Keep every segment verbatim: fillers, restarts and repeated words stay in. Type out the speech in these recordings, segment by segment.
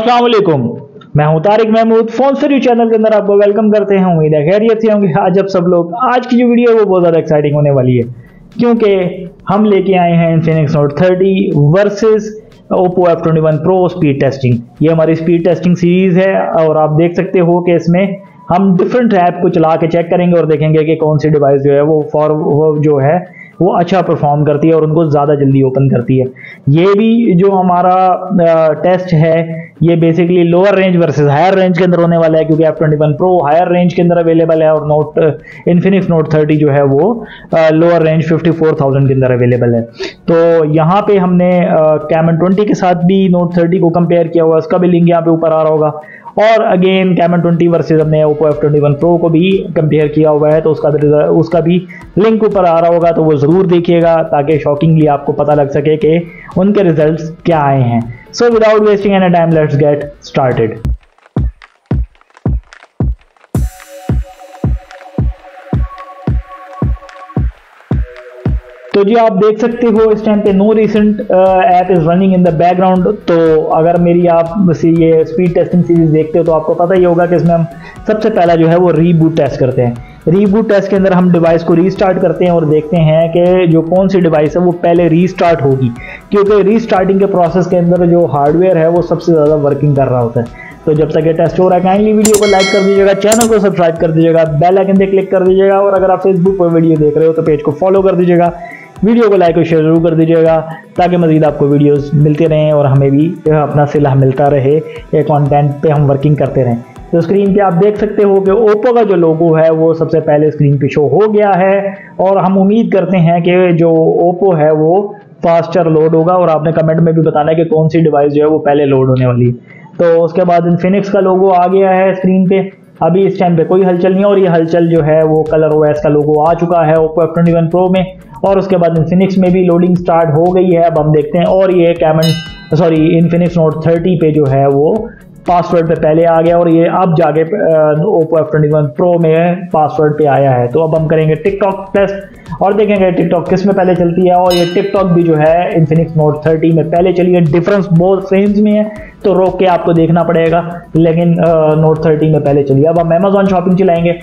अस्सलामुअलैकुम, मैं हूं तारिक महमूद। फोन से चैनल के अंदर आपको वेलकम करते हैं। उम्मीद है खैरियत से होंगे आज आप सब लोग। आज की जो वीडियो है वो बहुत ज़्यादा एक्साइटिंग होने वाली है क्योंकि हम लेके आए हैं Infinix note thirty versus Oppo F twenty one pro speed testing. ये हमारी स्पीड टेस्टिंग सीरीज़ है और आप देख सकते हो कि इसमें हम डिफरेंट ऐप को चला के चेक करेंगे और देखेंगे कि कौन सी डिवाइस जो है वो फॉर वो जो है वो अच्छा परफॉर्म करती है और उनको ज़्यादा जल्दी ओपन करती है। ये भी जो हमारा टेस्ट है ये basically lower range versus higher range के अंदर होने वाला है क्योंकि F twenty one pro higher range के अंदर अवेलेबल है और नोट इन्फिनिक्स नोट थर्टी जो है वो लोअर रेंज चौवन हज़ार के अंदर अवेलेबल है। तो यहाँ पे हमने कैमन ट्वेंटी के साथ भी नोट थर्टी को कंपेयर किया हुआ, उसका भी लिंक यहाँ पे ऊपर आ रहा होगा। और अगेन कैमन ट्वेंटी वर्सेस हमने Oppo F twenty one pro को भी कंपेयर किया हुआ है तो उसका उसका भी लिंक ऊपर आ रहा होगा, तो वो ज़रूर देखिएगा ताकि शॉकिंगली आपको पता लग सके कि उनके रिजल्ट्स क्या आए हैं। So without wasting any time let's get started. तो जी आप देख सकते हो इस टाइम पे no recent app is running in the background. तो अगर मेरी आप ये स्पीड टेस्टिंग सीरीज देखते हो तो आपको पता ही होगा कि इसमें हम सबसे पहला जो है वो रीबूट टेस्ट करते हैं। रीबूट टेस्ट के अंदर हम डिवाइस को रीस्टार्ट करते हैं और देखते हैं कि जो कौन सी डिवाइस है वो पहले रीस्टार्ट होगी क्योंकि रीस्टार्टिंग के प्रोसेस के अंदर जो हार्डवेयर है वो सबसे ज़्यादा वर्किंग कर रहा होता है। तो जब तक ये टेस्ट हो रहा है काइंडली वीडियो को लाइक कर दीजिएगा, चैनल को सब्सक्राइब कर दीजिएगा, बेल आइकन पे क्लिक कर दीजिएगा और अगर आप फेसबुक पर वीडियो देख रहे हो तो पेज को फॉलो कर दीजिएगा, वीडियो को लाइक और शेयर जरूर कर दीजिएगा ताकि मज़ीद आपको वीडियोस मिलते रहें और हमें भी अपना सिला मिलता रहे, ये कंटेंट पे हम वर्किंग करते रहें। तो स्क्रीन पे आप देख सकते हो कि ओप्पो का जो लोगो है वो सबसे पहले स्क्रीन पे शो हो गया है और हम उम्मीद करते हैं कि जो ओप्पो है वो फास्टर लोड होगा और आपने कमेंट में भी बताना है कि कौन सी डिवाइस जो है वो पहले लोड होने वाली है। तो उसके बाद इन्फिनिक्स का लोगो आ गया है स्क्रीन पे। अभी इस टाइम पे कोई हलचल नहीं है और ये हलचल जो है वो कलर ओ एस का लोगो आ चुका है Oppo F twenty one pro में और उसके बाद इन्फिनिक्स में भी लोडिंग स्टार्ट हो गई है। अब हम देखते हैं और ये Camon sorry Infinix note thirty पे जो है वो पासवर्ड पे पहले आ गया और ये अब जाके Oppo F twenty one pro में पासवर्ड पे आया है। तो अब हम करेंगे टिकटॉक टेस्ट और देखेंगे टिकटॉक किस में पहले चलती है और ये टिकटॉक भी जो है इन्फिनिक्स नोट थर्टी में पहले चली है। डिफरेंस बहुत रेंज में है तो रोक के आपको देखना पड़ेगा, लेकिन नोट थर्टी में पहले चलिए। अब हम अमेजॉन शॉपिंग चलाएंगे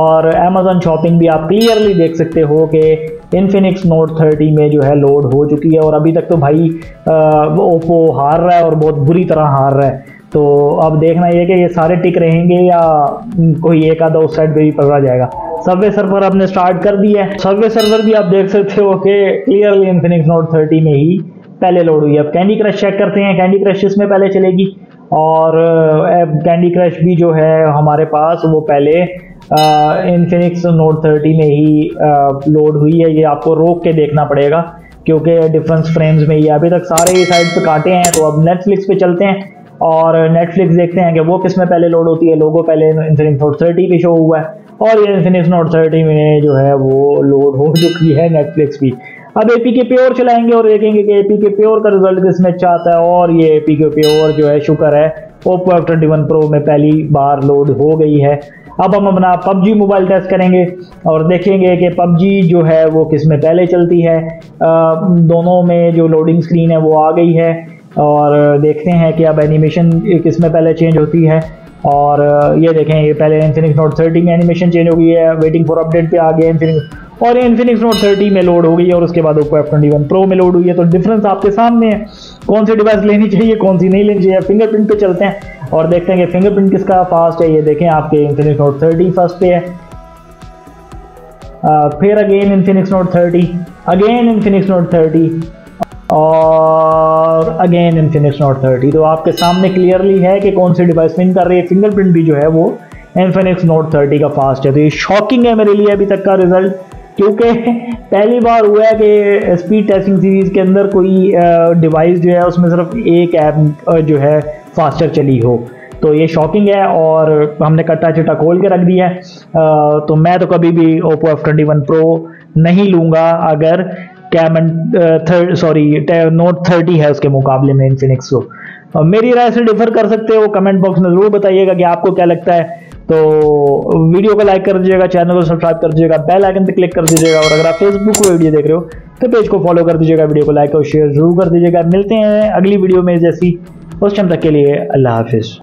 और अमेजॉन शॉपिंग भी आप क्लियरली देख सकते हो कि इन्फिनिक्स नोट थर्टी में जो है लोड हो चुकी है और अभी तक तो भाई ओप्पो हार रहा है और बहुत बुरी तरह हार रहा है। तो अब देखना यह कि ये सारे टिक रहेंगे या कोई एक आधा उस साइड पर भी पकड़ा जाएगा। सबवे सर्वर आपने स्टार्ट कर दिया है, सबवे सर्वर भी आप देख सकते हो कि क्लियरली इन्फिनिक्स नोट थर्टी में ही पहले लोड हुई है। अब कैंडी क्रश चेक करते हैं, कैंडी क्रश इसमें पहले चलेगी और कैंडी क्रश भी जो है हमारे पास वो पहले इन्फिनिक्स नोट थर्टी में ही लोड हुई है। ये आपको रोक के देखना पड़ेगा क्योंकि डिफरेंस फ्रेम्स में ही अभी तक सारे साइड पे काटे हैं। तो अब नेटफ्लिक्स पे चलते हैं और नेटफ्लिक्स देखते हैं कि वो किस में पहले लोड होती है। लोगो पहले इन्फिनिक्स नोट थर्टी पे शो हुआ है और ये इन्फिनिक्स नोट थर्टी में जो है वो लोड हो चुकी है नेटफ्लिक्स भी। अब एपीके प्योर चलाएंगे और देखेंगे कि एपीके प्योर का रिजल्ट किस में अच्छा आता है और ये एपीके प्योर जो है शुक्र है Oppo F twenty one pro में पहली बार लोड हो गई है। अब हम अपना पबजी मोबाइल टेस्ट करेंगे और देखेंगे कि पबजी जो है वो किस में पहले चलती है। आ, दोनों में जो लोडिंग स्क्रीन है वो आ गई है और देखते हैं कि अब एनिमेशन किस में पहले चेंज होती है और ये देखें ये पहले इन्फिनिक्स नोट थर्टी में एनिमेशन चेंज हो गई है, वेटिंग फॉर अपडेट पे आ गया इन्फिनिक्स और ये इन्फिनिक्स नोट थर्टी में लोड हो गई है और उसके बाद Oppo F twenty one pro में लोड हुई है। तो डिफरेंस आपके सामने है, कौन सी डिवाइस लेनी चाहिए कौन सी नहीं लेनी चाहिए। फिंगरप्रिंट पे चलते हैं और देखते हैं कि फिंगरप्रिंट किसका फास्ट है। ये देखें आपके इन्फिनिक्स नोट थर्टी फर्स्ट पे है, फिर again Infinix note thirty, again Infinix note thirty और अगेन इन्फिनिक्स नोट थर्टी। तो आपके सामने क्लियरली है कि कौन सी डिवाइस विन कर रही है। फिंगरप्रिंट भी जो है वो इन्फिनिक्स नोट थर्टी का फास्ट है। तो ये शॉकिंग है मेरे लिए अभी तक का रिजल्ट क्योंकि पहली बार हुआ है कि स्पीड टेस्टिंग सीरीज़ के अंदर कोई डिवाइस जो है उसमें सिर्फ एक ऐप जो है फास्टर चली हो। तो ये शॉकिंग है और हमने कट्टा चिट्टा खोल के रख दिया है। तो मैं तो कभी भी Oppo F twenty one pro नहीं लूँगा अगर कैमन सॉरी नोट थर्टी है उसके मुकाबले में इन्फिनिक्स को। मेरी राय से डिफर कर सकते हो, कमेंट बॉक्स में ज़रूर बताइएगा कि आपको क्या लगता है। तो वीडियो को लाइक कर दीजिएगा, चैनल को सब्सक्राइब कर दीजिएगा, बेल आइकन पे क्लिक कर दीजिएगा और अगर आप फेसबुक पर वीडियो देख रहे हो तो पेज को फॉलो कर दीजिएगा, वीडियो को लाइक और शेयर जरूर कर दीजिएगा। मिलते हैं अगली वीडियो में जैसी उस टाइम तक के लिए अल्लाह हाफिज़।